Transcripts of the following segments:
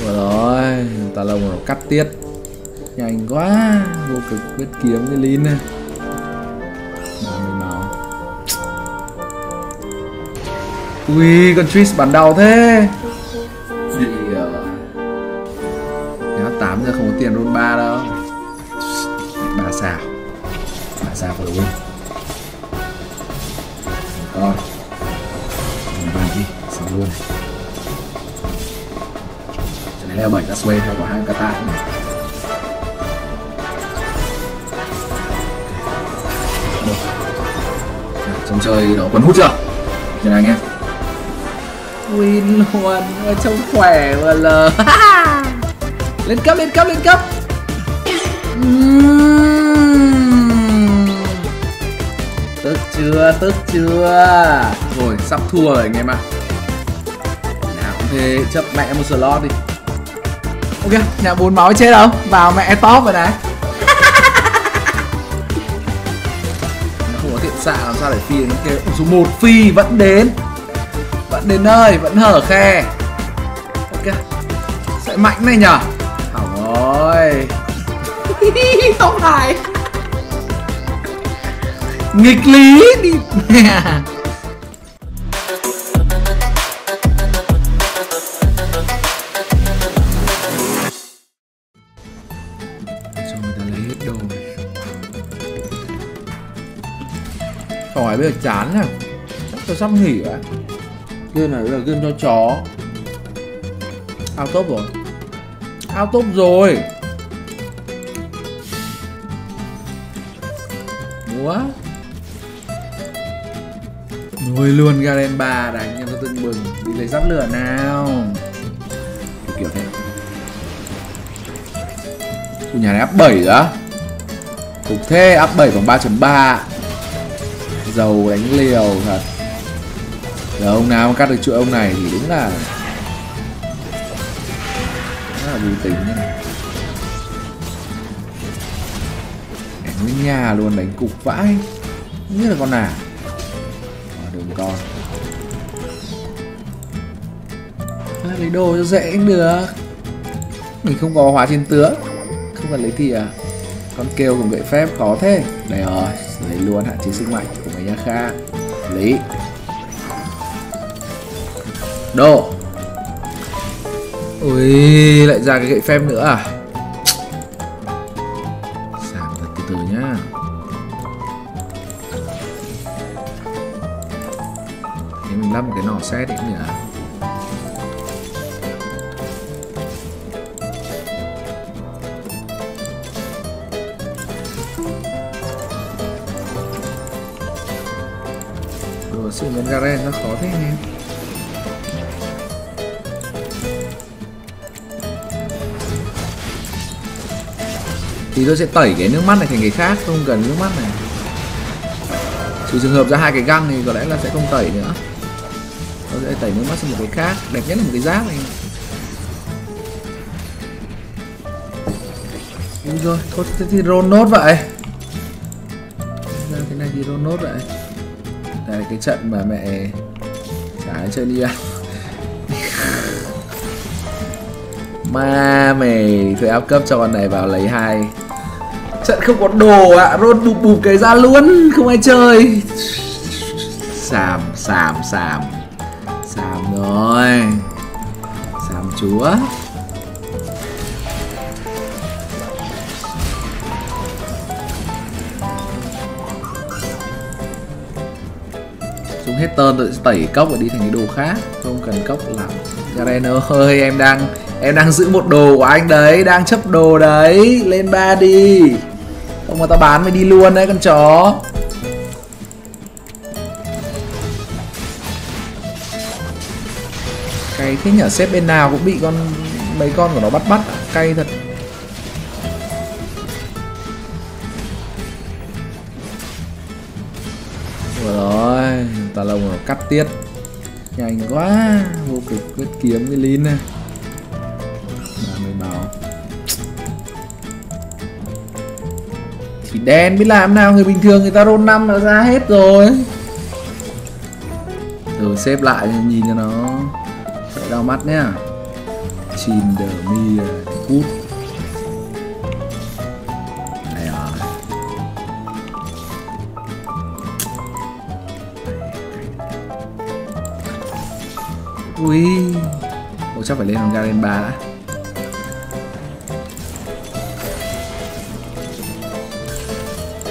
Đúng rồi, tà lông nó cắt tiết. Nhanh quá, vô cực quyết kiếm cái Lin này. Ui, con Triss bắn đau thế. Nhá 8 giờ không có tiền roll 3 đâu. Bà xào. Bà xào phải win. Rồi. Mình bàn đi, xong luôn. Cái này leo 7 đã sway theo của 2 kata này. Trong chơi đó còn hút chưa? Thế này nghe. Win luôn, trông khỏe mà lờ. Lên cấp, lên cấp, lên cấp. Tức chưa, tức chưa. Rồi, sắp thua rồi anh em ạ. Nào cũng thế, chấp mẹ một slot đi. Ok, nhà 4 máu chết đâu. Vào mẹ top rồi này. Không có tiện xạ làm sao để phi đến cái số 1 phi vẫn đến. Vẫn đến nơi, vẫn hở khe. Ok, sẽ mạnh này nhở. Hỏng rồi. Không phải. Nghịch lý đi. Hỏi bây giờ chán à. Tôi sắp nghỉ rồi. Game này là game cho chó. Out top rồi. Out top rồi. Quá. Nuôi luôn Garen 3 đánh em có tưng bừng. Đi lấy giáp lửa nào. Kiểu thế. Chủ nhà này up 7 rồi á. Cục thế up 7 bằng 3.3. Dầu đánh liều thật. Giờ ông nào cắt được chuỗi ông này thì đúng là vui tính như này. Đánh nguyên nhà luôn, đánh cục vãi. Không biết là con nào. Đừng con lấy đồ cho dễ cũng được. Mình không có hóa trên tướng. Không cần lấy thì à. Con kêu cùng gậy phép khó thế. Đây rồi, lấy luôn hạn chế sức mạnh của mấy nhà khác. Lý đồ. Ui, lại ra cái gậy phép nữa à. Giảm thật từ từ nhá. Thế mình lắp một cái nỏ xét đấy nhỉ. Đồ sự muốn Garen nó khó thế anh em. Thì tôi sẽ tẩy cái nước mắt này thành cái khác, không cần nước mắt này. Trừ trường hợp ra hai cái găng thì có lẽ là sẽ không tẩy nữa. Tôi sẽ tẩy nước mắt sang một cái khác, đẹp nhất là một cái giáp này. Đúng rồi, thôi thì roll nốt vậy. Ra cái này thì roll nốt vậy. Đây là cái trận mà mẹ trái chơi đi à. Ma mày thuê áp cấp cho con này vào lấy hai. Trận không có đồ ạ, à. Rôn bụp bụp cái ra luôn, không ai chơi. Xàm, xàm, xàm. Xàm rồi. Xàm chúa. Xuống hết tơn rồi tẩy cốc rồi đi thành cái đồ khác. Không cần cốc làm. Garen ơi, em đang giữ một đồ của anh đấy, đang chấp đồ đấy, lên 3 đi. Không mà tao bán mày đi luôn đấy con chó. Cay thế nhở, xếp bên nào cũng bị con mấy con của nó bắt cay thật. Rồi, tà lông nó cắt tiết. Nhanh quá, vô cực quyết kiếm cái Lin này. Chỉ đen biết làm nào, người bình thường người ta roll 5 là ra hết rồi. Rồi xếp lại nhìn cho nó đau mắt nhá. Chin the mi cút này à. Ui, ôi chắc phải lên hàng ga lên 3 đã.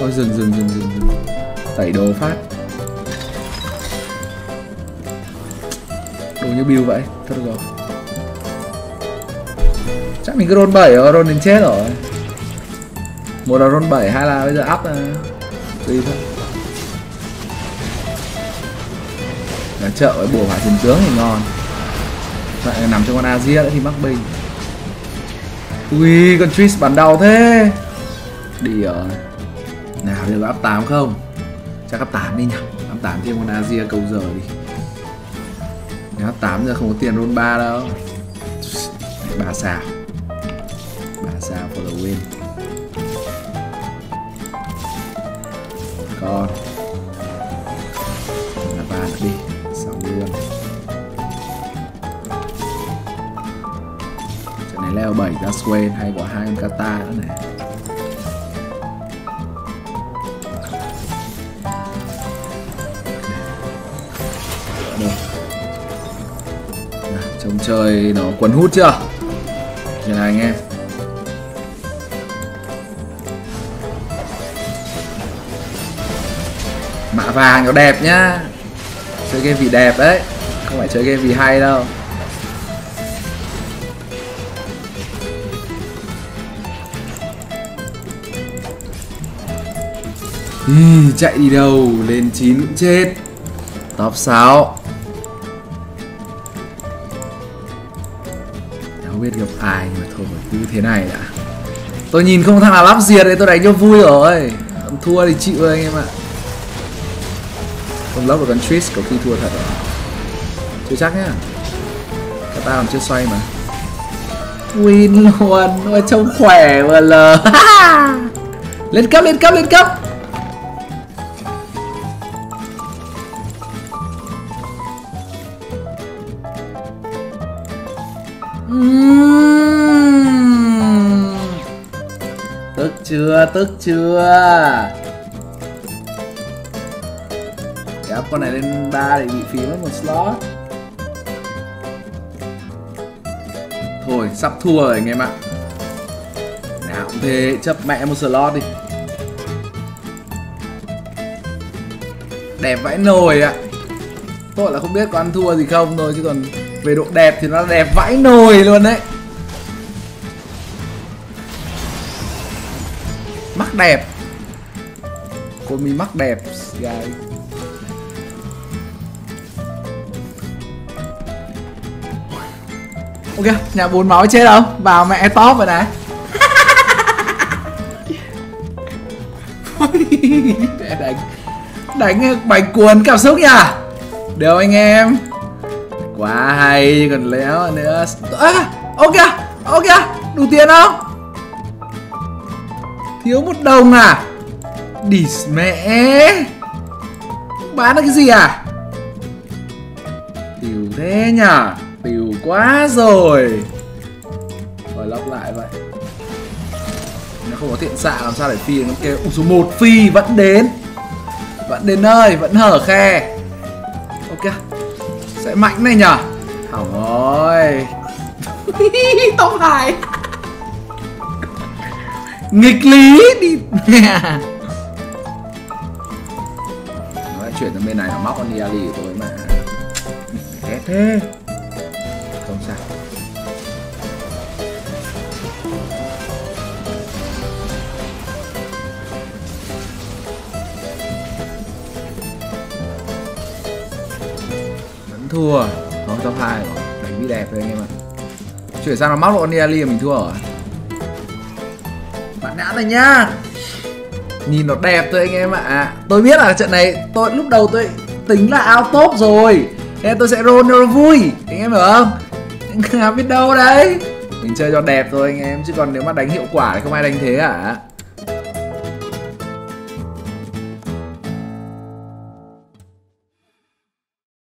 Thôi dừng, tẩy đồ phát. Đồ như build vậy, thật rồi. Chắc mình cứ roll 7 rồi, roll đến chết rồi. Một là roll 7, hai là bây giờ up tùy thôi. Là chợ với bùa hỏa thần tướng thì ngon. Lại nằm trong con Asia nữa thì mắc bình. Ui, con Triss bắn đau thế. Đi rồi. Nào liệu có up 8 không? Chắc up 8 đi nhỉ. Up 8 thêm con Asia câu giờ đi. Nếu up 8 giờ không có tiền roll 3 đâu. 3 sao. 3 sao for the win. Con là 3 nữa đi. Xong luôn. Trận này leo 7 ra Swain hay có 2 con Kata nữa này. Trông chơi nó cuốn hút chưa? Chuyện này anh em. Mạ vàng nó đẹp nhá. Chơi game vì đẹp đấy, không phải chơi game vì hay đâu. Chạy đi đâu, lên 9 cũng chết. Top 6 biết gặp ai mà thôi cứ thế này đã. Tôi nhìn không thằng nào lắp diệt đấy, tôi đánh cho vui rồi. Thua thì chịu rồi anh em ạ. Không lắp được con Triss có khi thua thật rồi. Chưa chắc nhá. Các ta còn chưa xoay mà. Win luôn, ôi trông khỏe mà lờ. Lên cấp. Tức chưa. Để up con này lên 3 để bị phí mất một slot. Thôi sắp thua rồi anh em ạ. Nào cũng thế, chấp mẹ một slot đi. Đẹp vãi nồi ạ. Tôi là không biết có ăn thua gì không thôi, chứ còn về độ đẹp thì nó đẹp vãi nồi luôn đấy. Mắc đẹp. Cô mi mắc đẹp guys. Ok, nhà 4 máu chết đâu. Vào mẹ top rồi này. Đánh bánh cuốn cảm xúc nha. Được anh em. Quá hay còn léo nữa. À, ok, đủ tiền không? Thiếu 1 đồng à? Đỉ mẹ. Bán được cái gì à? Tiểu thế nhở? Tiểu quá rồi. Rồi lóc lại vậy. Nó không có thiện xạ làm sao để phi nó kêu. Ủa số 1 phi vẫn đến. Vẫn đến nơi, vẫn hở khe. Ok. Sẽ mạnh này nhở? Hỏng rồi. Tông hài. Nghịch lý đi. Nó lại chuyển sang bên này, nó móc con Diali của tôi mà. Ghét thế. Không sao. Vẫn thua. Nó top 2 rồi. Đánh bị đẹp thôi anh em ạ. Chuyển sang nó móc con Diali mình thua rồi. Đã này nhá. Nhìn nó đẹp thôi anh em ạ. Tôi biết là trận này tôi lúc đầu tôi tính là out top rồi. Nên tôi sẽ roll cho nó vui. Anh em hiểu không? Biết đâu đấy. Mình chơi cho đẹp thôi anh em, chứ còn nếu mà đánh hiệu quả thì không ai đánh thế cả.